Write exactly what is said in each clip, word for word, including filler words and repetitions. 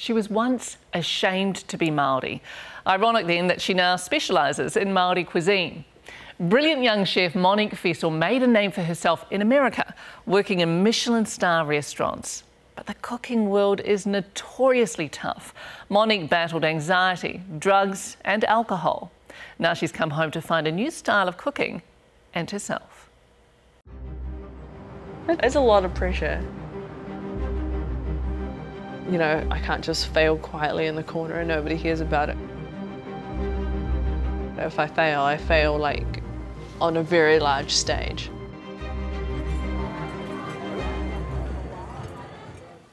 She was once ashamed to be Māori. Ironic then that she now specialises in Māori cuisine. Brilliant young chef Monique Fiso made a name for herself in America, working in Michelin star restaurants. But the cooking world is notoriously tough. Monique battled anxiety, drugs and alcohol. Now she's come home to find a new style of cooking and herself. It's a lot of pressure. You know, I can't just fail quietly in the corner and nobody hears about it. If I fail, I fail like on a very large stage.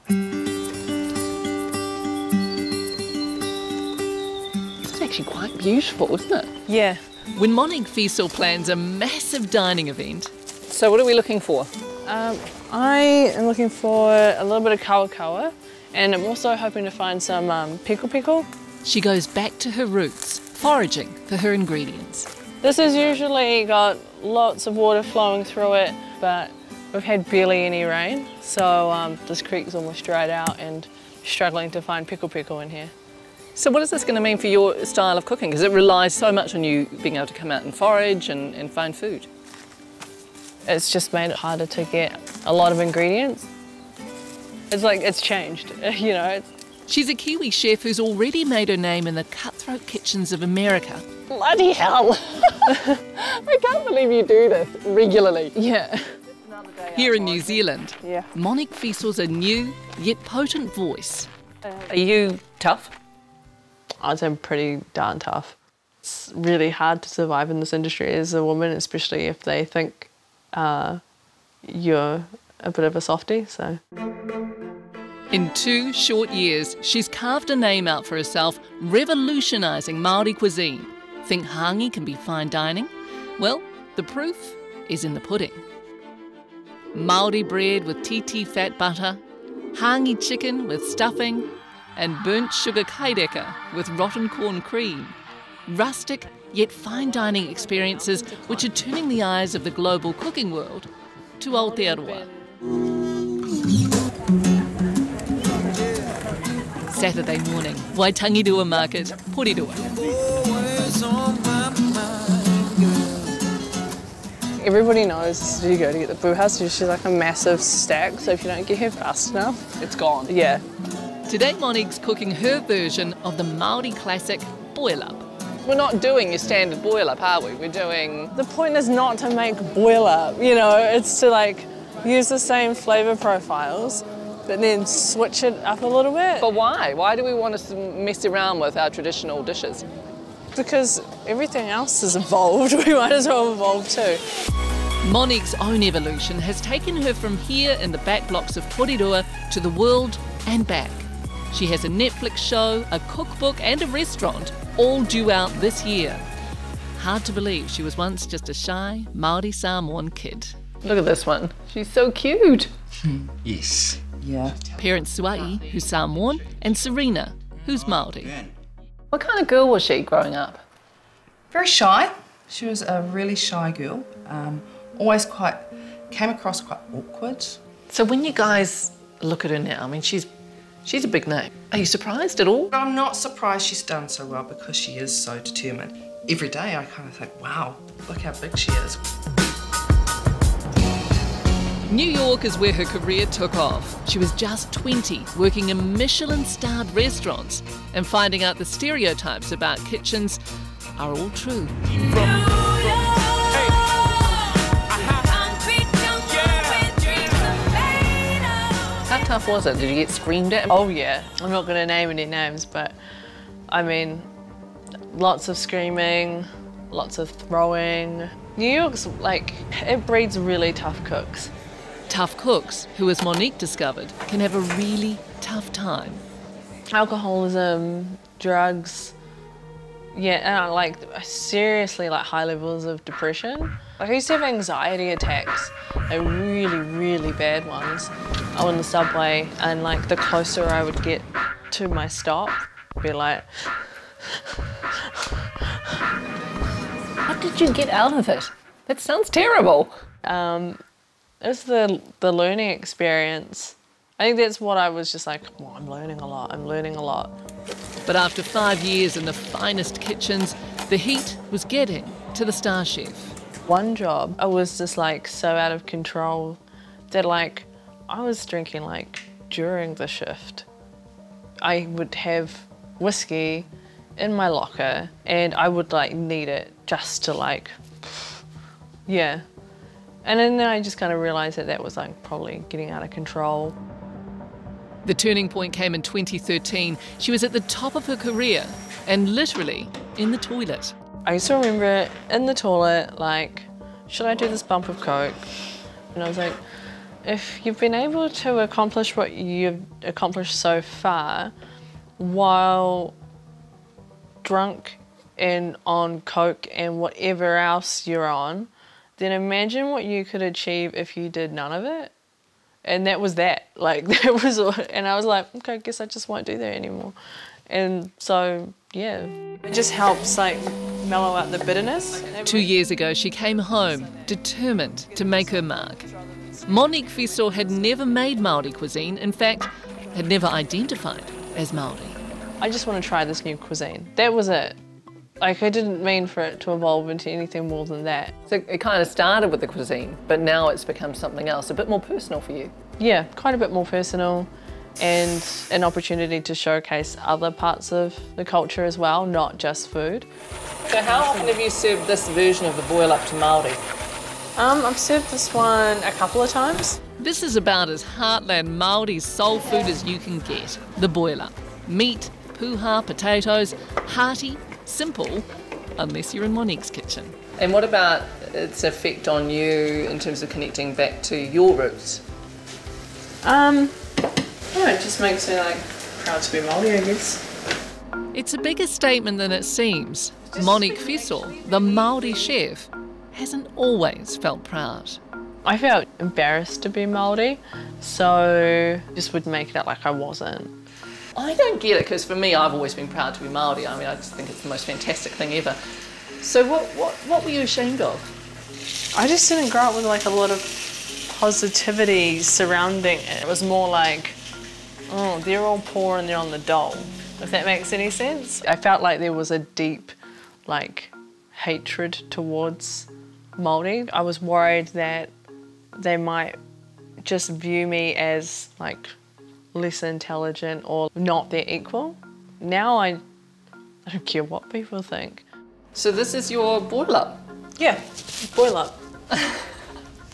It's actually quite beautiful, isn't it? Yeah. When Monique Fiso plans a massive dining event. So what are we looking for? Um, I am looking for a little bit of kawakawa. And I'm also hoping to find some um, pickle pickle. She goes back to her roots, foraging for her ingredients. This has usually got lots of water flowing through it, but we've had barely any rain, so um, this creek's almost dried out and struggling to find pickle pickle in here. So what is this going to mean for your style of cooking? Because it relies so much on you being able to come out and forage and, and find food. It's just made it harder to get a lot of ingredients. It's like, it's changed, you know. She's a Kiwi chef who's already made her name in the cutthroat kitchens of America. Bloody hell. I can't believe you do this regularly. Yeah. Here in New Zealand, yeah. Monique Fiso's a new yet potent voice. Are you tough? I'd say I'm pretty darn tough. It's really hard to survive in this industry as a woman, especially if they think uh, you're a bit of a softie, so. In two short years, she's carved a name out for herself, revolutionising Māori cuisine. Think hangi can be fine dining? Well, the proof is in the pudding. Māori bread with titi fat butter, hangi chicken with stuffing, and burnt sugar kaideka with rotten corn cream. Rustic yet fine dining experiences which are turning the eyes of the global cooking world to Aotearoa. Saturday morning, Waitangi Rua Market, Porirua. Everybody knows you go to get the boohas, it's just like a massive stack, so if you don't get here fast enough, it's gone. Yeah. Today Monique's cooking her version of the Māori classic boil-up. We're not doing your standard boil-up, are we? We're doing... The point is not to make boil-up, you know, it's to like use the same flavour profiles, but then switch it up a little bit. But why? Why do we want to mess around with our traditional dishes? Because everything else has evolved. We might as well evolve too. Monique's own evolution has taken her from here in the back blocks of Porirua to the world and back. She has a Netflix show, a cookbook and a restaurant, all due out this year. Hard to believe she was once just a shy Māori Samoan kid. Look at this one. She's so cute. Yes. Yeah. Parents Suai, who's Samoan, and Serena, who's Māori. What kind of girl was she growing up? Very shy. She was a really shy girl. Um, always quite, came across quite awkward. So when you guys look at her now, I mean, she's, she's a big name. Are you surprised at all? I'm not surprised she's done so well because she is so determined. Every day I kind of think, wow, look how big she is. New York is where her career took off. She was just twenty, working in Michelin-starred restaurants and finding out the stereotypes about kitchens are all true. How tough was it? Did you get screamed at? Oh yeah. I'm not going to name any names, but I mean, lots of screaming, lots of throwing. New York's like, it breeds really tough cooks. Tough cooks, who, as Monique discovered, can have a really tough time. Alcoholism, drugs, yeah, and like seriously, like high levels of depression. Like I used to have anxiety attacks, like really, really bad ones. I was on the subway, and like the closer I would get to my stop, I'd be like. How did you get out of it? That sounds terrible. Um, It's the, the learning experience I think that's what I was just like, well, I'm learning a lot, I'm learning a lot. But after five years in the finest kitchens, the heat was getting to the star chef. One job, I was just like so out of control that like, I was drinking like during the shift. I would have whiskey in my locker and I would like need it just to like, yeah. And then I just kind of realised that that was like probably getting out of control. The turning point came in twenty thirteen. She was at the top of her career and literally in the toilet. I still remember in the toilet, like, should I do this bump of coke? And I was like, if you've been able to accomplish what you've accomplished so far while drunk and on coke and whatever else you're on, then imagine what you could achieve if you did none of it. And that was that, like that was, and I was like, okay, I guess I just won't do that anymore. And so, yeah. It just helps like mellow out the bitterness. Two years ago, she came home determined to make her mark. Monique Fiso had never made Maori cuisine, in fact, had never identified as Maori. I just want to try this new cuisine. That was it. Like, I didn't mean for it to evolve into anything more than that. So it kind of started with the cuisine, but now it's become something else, a bit more personal for you. Yeah, quite a bit more personal, and an opportunity to showcase other parts of the culture as well, not just food. So how often have you served this version of the boil-up to Maori? Um, I've served this one a couple of times. This is about as heartland Maori soul food as you can get, the boil-up. Meat, puha, potatoes, hearty, simple, unless you're in Monique's kitchen. And what about its effect on you in terms of connecting back to your roots? Um, yeah, it just makes me like proud to be Maori, I guess. It's a bigger statement than it seems. Monique Fiso, the Maori chef, hasn't always felt proud. I felt embarrassed to be Maori, so just would make it out like I wasn't. I don't get it, because for me, I've always been proud to be Māori. I mean, I just think it's the most fantastic thing ever. So what, what, what were you ashamed of? I just didn't grow up with, like, a lot of positivity surrounding it. It was more like, oh, they're all poor and they're on the dole, if that makes any sense. I felt like there was a deep, like, hatred towards Māori. I was worried that they might just view me as, like, less intelligent or not their equal. Now I, I don't care what people think. So this is your boil-up? Yeah, boil-up.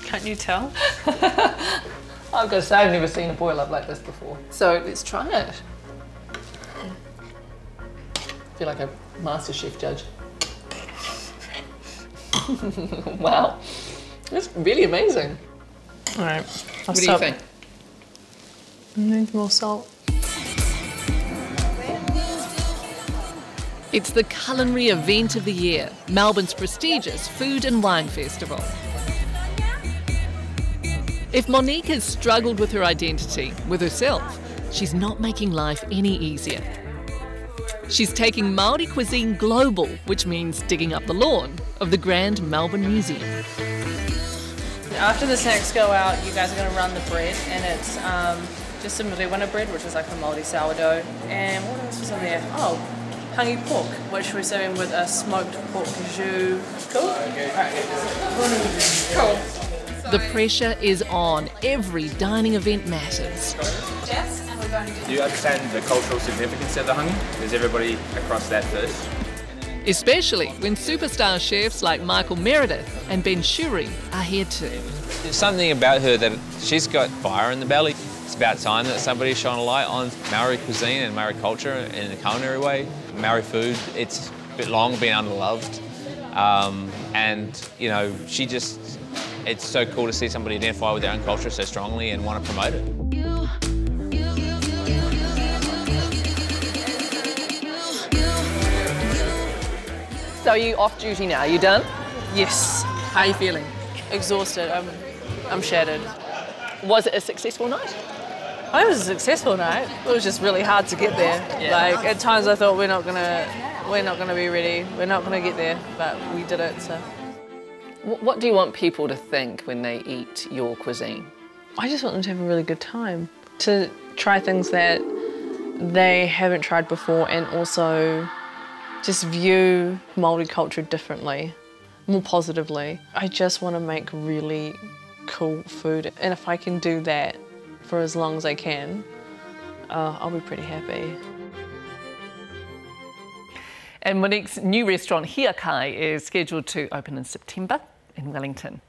Can't you tell? I've got to say, I've never seen a boil-up like this before. So let's try it. I feel like a master chef judge. Wow, that's really amazing. All right, I'll What stop. do you think? I need more salt. It's the culinary event of the year, Melbourne's prestigious Food and Wine Festival. If Monique has struggled with her identity, with herself, she's not making life any easier. She's taking Maori cuisine global, which means digging up the lawn of the Grand Melbourne Museum. After the snacks go out, you guys are going to run the bread, and it's um, just some rewena bread, which is like a Māori sourdough, and what else was on there? Oh, hangi pork, which we're serving with a smoked pork jus. Cool? All right. Cool. The pressure is on. Every dining event matters. Do you understand the cultural significance of the hangi? Is everybody across that first? Especially when superstar chefs like Michael Meredith and Ben Shuri are here too. There's something about her that she's got fire in the belly. It's about time that somebody shone a light on Maori cuisine and Maori culture in a culinary way. Maori food, it's a bit long been underloved. Um, and, you know, she just, it's so cool to see somebody identify with their own culture so strongly and want to promote it. So are you off duty now? You done? Yes. How are you feeling? Exhausted. I'm, I'm shattered. Was it a successful night? It was a successful night. It was just really hard to get there. Yeah. Like at times I thought we're not gonna, we're not gonna be ready. We're not gonna get there, but we did it. So, what do you want people to think when they eat your cuisine? I just want them to have a really good time. to try things that they haven't tried before, and also just view Māori culture differently, more positively. I just want to make really cool food, and if I can do that for as long as I can, uh, I'll be pretty happy. And Monique's new restaurant, Hiakai, is scheduled to open in September in Wellington.